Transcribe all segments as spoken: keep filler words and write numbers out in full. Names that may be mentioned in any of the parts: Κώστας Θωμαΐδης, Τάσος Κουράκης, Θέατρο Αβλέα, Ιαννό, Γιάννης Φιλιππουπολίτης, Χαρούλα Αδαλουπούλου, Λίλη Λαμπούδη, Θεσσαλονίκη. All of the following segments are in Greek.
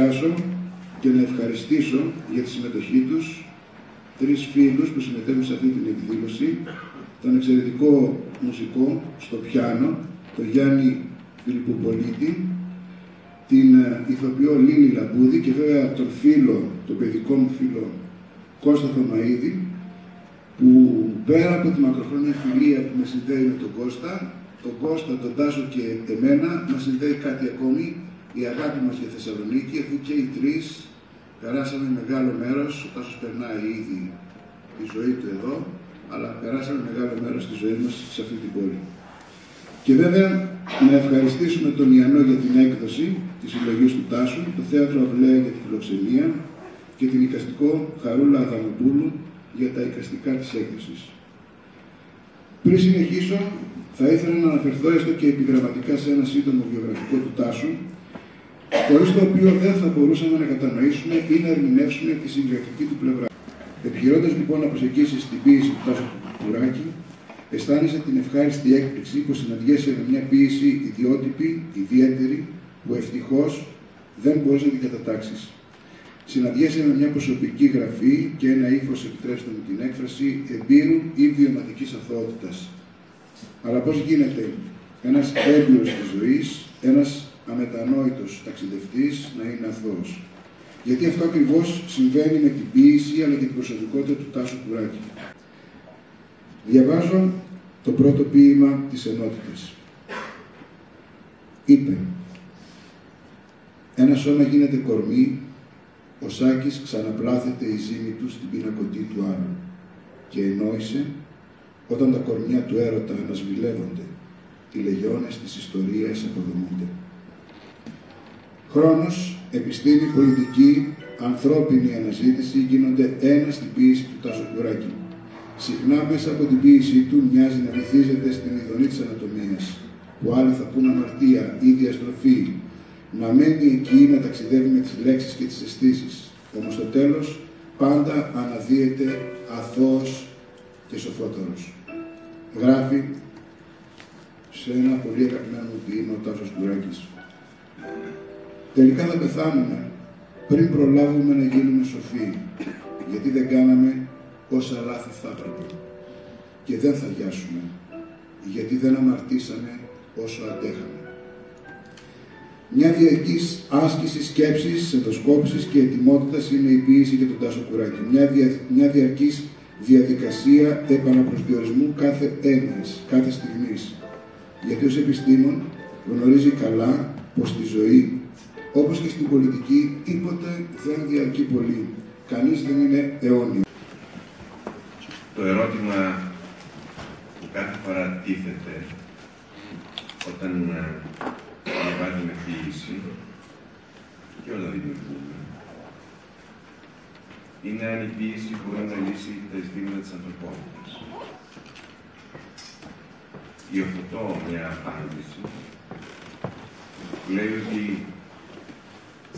παρουσιάσω και να ευχαριστήσω για τη συμμετοχή τους τρεις φίλους που συμμετέχουν σε αυτή την εκδήλωση, τον εξαιρετικό μουσικό στο πιάνο, τον Γιάννη Φιλιππουπολίτη, την ηθοποιό Λίλη Λαμπούδη και βέβαια τον φίλο, τον παιδικό μου φίλο Κώστα Θωμαΐδη, που πέρα από τη μακροχρόνια φιλία που με συνδέει με τον Κώστα, τον Κώστα, τον Τάσο και εμένα, μας συνδέει κάτι ακόμη, η αγάπη μας για Θεσσαλονίκη, αφού και οι τρεις περάσαμε μεγάλο μέρος, ο Τάσος περνάει ήδη τη ζωή του εδώ, αλλά περάσαμε μεγάλο μέρος της ζωής μας σε αυτή την πόλη. Και βέβαια να ευχαριστήσουμε τον Ιαννό για την έκδοση της συλλογής του Τάσου, το Θέατρο Αβλέα για τη φιλοξενία και την εικαστικό Χαρούλα Αδαλουπούλου για τα εικαστικά της έκδοσης. Πριν συνεχίσω, θα ήθελα να αναφερθώ έστω και επιγραμματικά σε ένα σύντομο βιογραφικό του Τάσου, χωρίς το οποίο δεν θα μπορούσαμε να κατανοήσουμε ή να ερμηνεύσουμε τη συγγραφική του πλευρά. Επιχειρώντας λοιπόν να προσεγγίσει την ποίηση του Τάσου Κουράκη, αισθάνεσαι την ευχάριστη έκπληξη που συναντιέσαι με μια ποίηση ιδιότυπη, ιδιαίτερη, που ευτυχώς δεν μπορείς να την κατατάξεις. Συναντιέσαι με μια προσωπική γραφή και ένα ύφος, επιτρέψτε μου την έκφραση, εμπειρου ή βιωματικής αθωότητας. Αλλά πώς γίνεται ένας έμπειρος της ζωής, ένας αμετανόητος ταξιδευτής να είναι αθώος? Γιατί αυτό ακριβώς συμβαίνει με την ποίηση αλλά και την προσωπικότητα του Τάσου Κουράκη. Διαβάζω το πρώτο ποίημα της Ενότητας. Είπε: ένα σώμα γίνεται κορμί, ο Σάκης ξαναπλάθεται η ζύμη του στην πινακωτή του άλλου και ενόησε όταν τα κορμιά του έρωτα ανασμιλεύονται, οι λεγιώνες της ιστορίας αποδομούνται. Χρόνος, επιστήμη, πολιτική, ανθρώπινη αναζήτηση γίνονται ένα στην ποίηση του Τάσου Κουράκη. Συχνά μέσα από την ποίησή του μοιάζει να βυθίζεται στην ειδονή της ανατομίας, που άλλοι θα πούν αμαρτία ή διαστροφή, να μένει εκεί να ταξιδεύει με τις λέξεις και τις αισθήσεις, όμως στο τέλος πάντα αναδύεται αθώος και σοφότερος. Γράφει σε ένα πολύ αγαπημένο ποίημα ο Τάσος Κουράκης. Τελικά θα πεθάνουμε πριν προλάβουμε να γίνουμε σοφοί, γιατί δεν κάναμε όσα λάθη θα έπρεπε. Και δεν θα γιάσουμε, γιατί δεν αμαρτήσαμε όσο αντέχαμε. Μια διαρκής άσκηση σκέψης, ενδοσκόπησης και ετοιμότητας είναι η ποίηση για τον Τάσο Κουράκη. Μια, δια, μια διαρκής διαδικασία επαναπροσδιορισμού κάθε έννοιας, κάθε στιγμής. Γιατί ως επιστήμον γνωρίζει καλά πως στη ζωή, όπως και στην πολιτική, τίποτε δεν διαρκεί πολύ. Κανείς δεν είναι αιώνιος. Το ερώτημα που κάθε φορά τίθεται όταν διαβάζουμε ποίηση και όλα δημιουργούμε, είναι αν η ποίηση μπορεί να λύσει τα ζητήματα της ανθρωπότητας. Υιοθετώ μια απάντηση που λέει ότι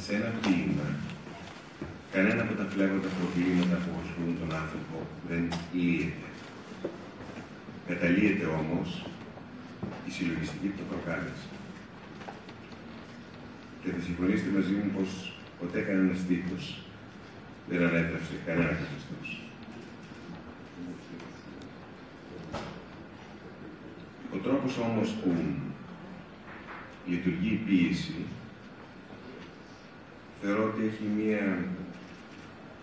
σε ένα ποίημα κανένα από τα φλέγοντα προβλήματα που απασχολούν τον άνθρωπο δεν λύεται. Καταλύεται όμως η συλλογιστική πτωχοκάλυψη. Και θα συμφωνήσετε μαζί μου πως ποτέ κανένας τύπος δεν ανέπρευσε κανένα καθεστώς. Ο τρόπος όμως που λειτουργεί η ποίηση, θεωρώ ότι έχει μία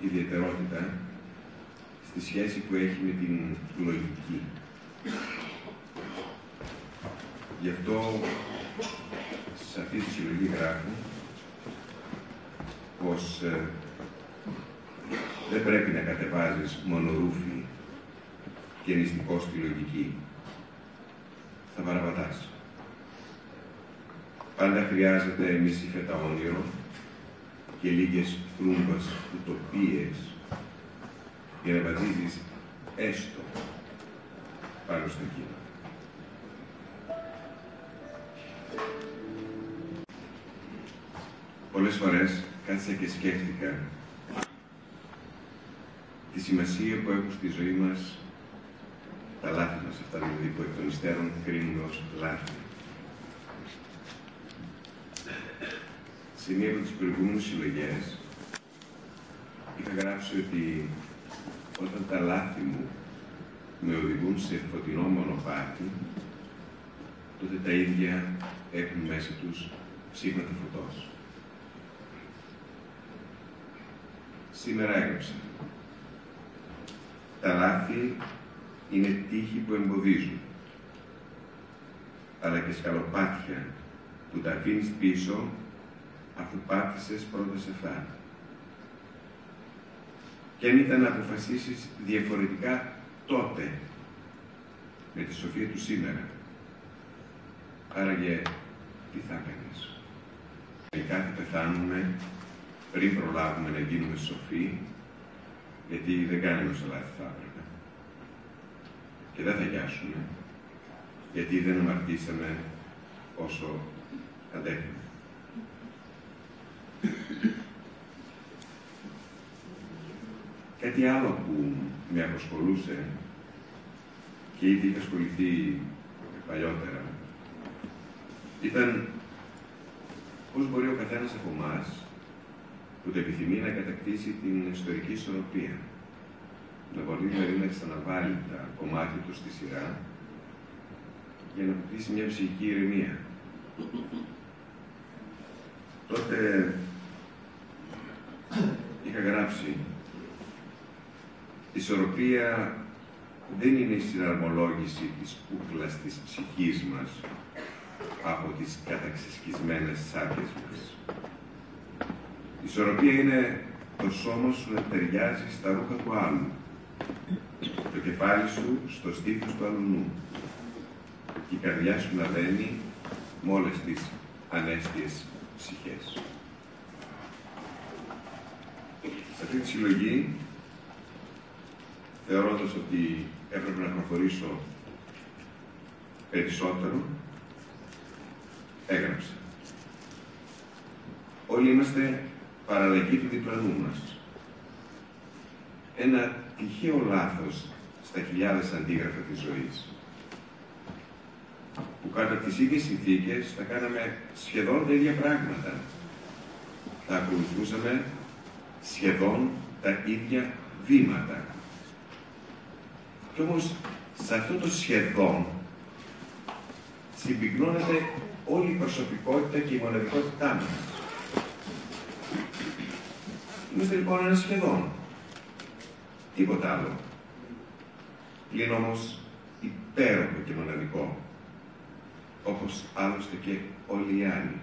ιδιαιτερότητα στη σχέση που έχει με την λογική. Γι' αυτό σε αυτή τη συλλογή γράφω πως ε, δεν πρέπει να κατεβάζεις μονορούφι και νηστικός τη λογική. Θα παραπατάς. Πάντα χρειάζεται μισή φέτα όνειρο και λίγες θρούμπας ουτοπίες για να βαδίζεις έστω πάνω στο κύμα. Πολλές φορές κάθισα και σκέφτηκα τη σημασία που έχουν στη ζωή μας τα λάθη μας, αυτά δηλαδή που εκ των υστέρων κρίνουν ως λάθη. σε μία από τις προηγούμενες συλλογές είχα γράψει ότι όταν τα λάθη μου με οδηγούν σε φωτεινό μονοπάτι, τότε τα ίδια έχουν μέσα τους ψήγματα φωτός. Σήμερα έγραψα. Τα λάθη είναι τείχη που εμποδίζουν, αλλά και σκαλοπάτια που τα αφήνεις πίσω αφού πάτησες πρώτα σε αυτά. Και αν ήταν να αποφασίσεις διαφορετικά τότε, με τη σοφία του σήμερα, άραγε τι θα έκανες. Μερικά θα πεθάνουμε πριν προλάβουμε να γίνουμε σοφοί, γιατί δεν κάνουμε όσα λάθη θα έπρεπε. Και δεν θα γιάσουμε, γιατί δεν αμαρτήσαμε όσο αντέχουμε. Κάτι άλλο που με απασχολούσε και ήδη είχα ασχοληθεί παλιότερα ήταν πώς μπορεί ο καθένας από εμάς που το επιθυμεί να κατακτήσει την ιστορική ισορροπία, να μπορεί δηλαδή να ξαναβάλει τα κομμάτια του στη σειρά για να αποκτήσει μια ψυχική ηρεμία. Τότε είχα γράψει: η ισορροπία δεν είναι η συναρμολόγηση της κούκλας της ψυχής μας από τις καταξισκισμένες σάκες μας. Η ισορροπία είναι το σώμα σου να ταιριάζει στα ρούχα του άλλου, το κεφάλι σου στο στήθος του άλλου νου και η καρδιά σου να δένει με όλες τις ανέστιες ψυχές. Σε αυτή τη συλλογή, θεωρώντας ότι έπρεπε να προχωρήσω περισσότερο, έγραψα. Όλοι είμαστε παραλλαγή του διπλανού μας. Ένα τυχαίο λάθος στα χιλιάδες αντίγραφα της ζωής, που κάτω από τις ίδιες συνθήκες θα κάναμε σχεδόν τα ίδια πράγματα. Θα ακολουθούσαμε σχεδόν τα ίδια βήματα. Κι όμως, σε αυτό το σχεδόν συμπυκνώνεται όλη η προσωπικότητα και η μοναδικότητά μας. Είμαστε λοιπόν ένα σχεδόν. Τίποτα άλλο. Πλην όμως υπέροχο και μοναδικό, όπως άλλωστε και όλοι οι άλλοι.